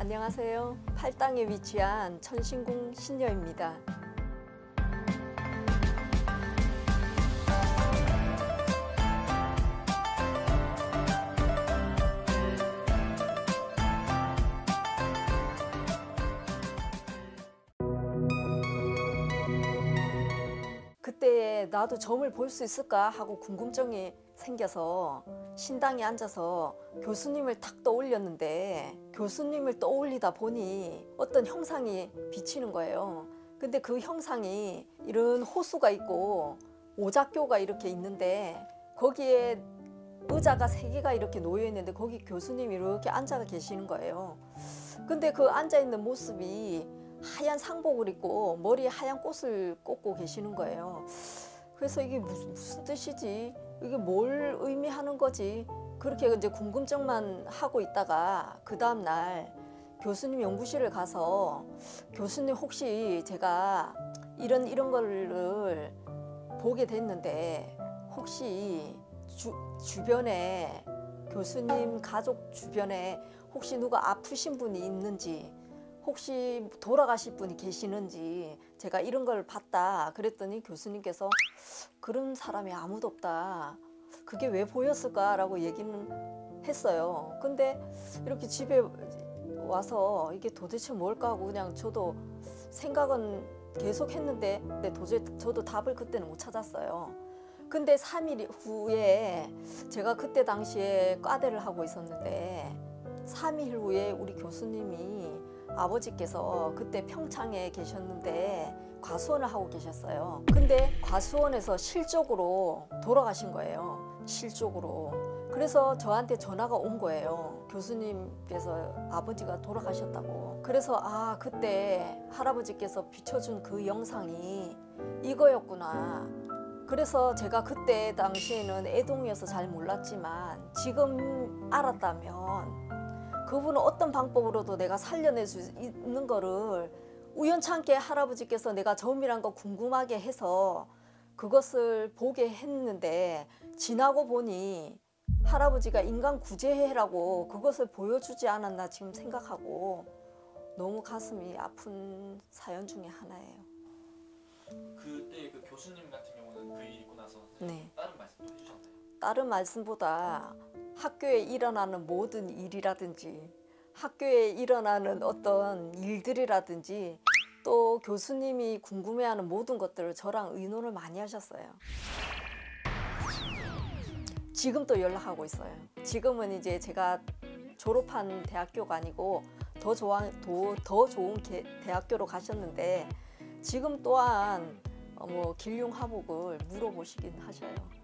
안녕하세요. 팔당에 위치한 천신궁 신녀입니다. 그때에 나도 점을 볼 수 있을까 하고 궁금증이 생겨서 신당에 앉아서 교수님을 탁 떠올렸는데, 교수님을 떠올리다 보니 어떤 형상이 비치는 거예요. 근데 그 형상이 이런 호수가 있고 오작교가 이렇게 있는데 거기에 의자가 3개가 이렇게 놓여 있는데 거기 교수님이 이렇게 앉아 계시는 거예요. 근데 그 앉아 있는 모습이 하얀 상복을 입고 머리에 하얀 꽃을 꽂고 계시는 거예요. 그래서 이게 무슨 뜻이지? 이게 뭘 의미하는 거지? 그렇게 이제 궁금증만 하고 있다가 그 다음날 교수님 연구실을 가서, 교수님 혹시 제가 이런 거를 보게 됐는데 혹시 주변에 교수님 가족 주변에 혹시 누가 아프신 분이 있는지, 혹시 돌아가실 분이 계시는지 제가 이런 걸 봤다. 그랬더니 교수님께서 그런 사람이 아무도 없다. 그게 왜 보였을까라고 얘기는 했어요. 근데 이렇게 집에 와서 이게 도대체 뭘까 하고 그냥 저도 생각은 계속 했는데, 근데 도저히 저도 답을 그때는 못 찾았어요. 근데 3일 후에, 제가 그때 당시에 과대를 하고 있었는데 3일 후에 우리 교수님이, 아버지께서 그때 평창에 계셨는데 과수원을 하고 계셨어요. 근데 과수원에서 실족으로 돌아가신 거예요. 실족으로. 그래서 저한테 전화가 온 거예요. 교수님께서 아버지가 돌아가셨다고. 그래서 아, 그때 할아버지께서 비춰준 그 영상이 이거였구나. 그래서 제가 그때 당시에는 애동이어서 잘 몰랐지만 지금 알았다면 그분은 어떤 방법으로도 내가 살려낼 수 있는 거를 우연찮게 할아버지께서 내가 점이란 거 궁금하게 해서 그것을 보게 했는데, 지나고 보니 할아버지가 인간 구제해라고 그것을 보여주지 않았나 지금 생각하고 너무 가슴이 아픈 사연 중에 하나예요. 그때 그 교수님 같은 경우는 그 일 있고 나서 네. 다른 말씀도 해주셨나요? 다른 말씀보다 학교에 일어나는 모든 일이라든지 학교에 일어나는 어떤 일들이라든지 또 교수님이 궁금해하는 모든 것들을 저랑 의논을 많이 하셨어요. 지금도 연락하고 있어요. 지금은 이제 제가 졸업한 대학교가 아니고 더 좋은 대학교로 가셨는데 지금 또한 뭐 길흉 화복을 물어보시긴 하셔요.